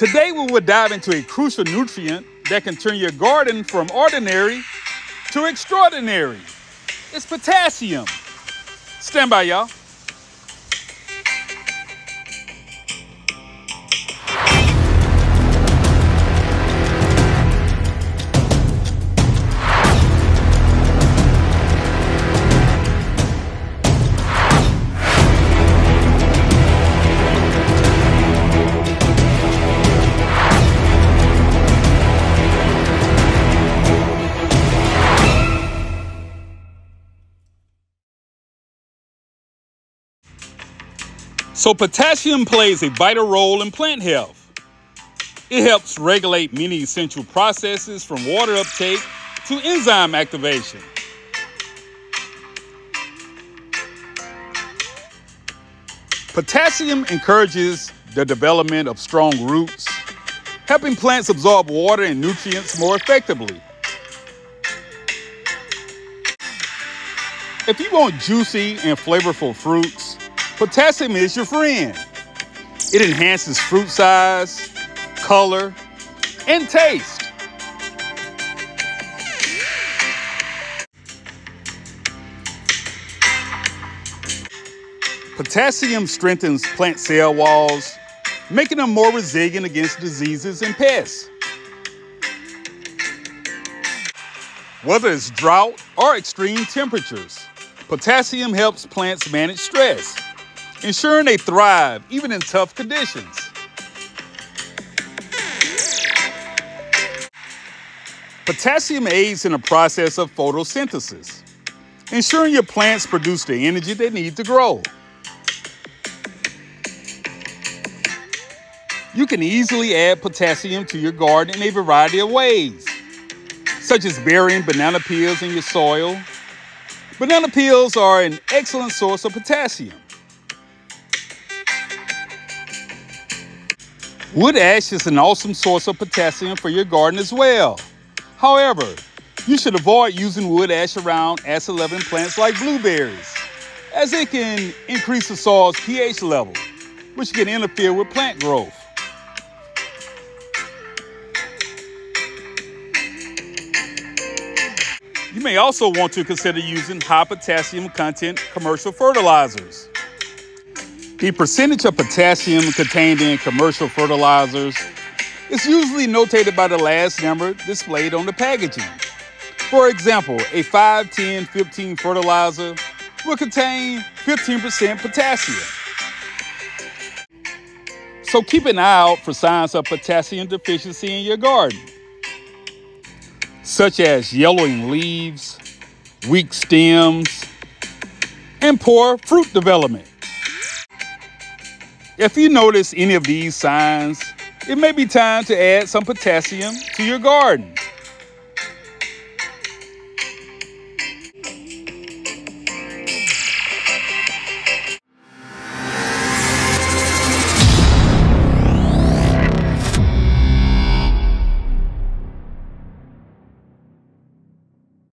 Today we will dive into a crucial nutrient that can turn your garden from ordinary to extraordinary. It's potassium. Stand by, y'all. So potassium plays a vital role in plant health. It helps regulate many essential processes from water uptake to enzyme activation. Potassium encourages the development of strong roots, helping plants absorb water and nutrients more effectively. If you want juicy and flavorful fruits, potassium is your friend. It enhances fruit size, color, and taste. Potassium strengthens plant cell walls, making them more resilient against diseases and pests. Whether it's drought or extreme temperatures, potassium helps plants manage stress, ensuring they thrive even in tough conditions. Potassium aids in the process of photosynthesis, ensuring your plants produce the energy they need to grow. You can easily add potassium to your garden in a variety of ways, such as burying banana peels in your soil. Banana peels are an excellent source of potassium. Wood ash is an awesome source of potassium for your garden as well. However, you should avoid using wood ash around acid-loving plants like blueberries, as it can increase the soil's pH level, which can interfere with plant growth. You may also want to consider using high potassium content commercial fertilizers. The percentage of potassium contained in commercial fertilizers is usually notated by the last number displayed on the packaging. For example, a 5, 10, 15 fertilizer will contain 15% potassium. So keep an eye out for signs of potassium deficiency in your garden, such as yellowing leaves, weak stems, and poor fruit development. If you notice any of these signs, it may be time to add some potassium to your garden.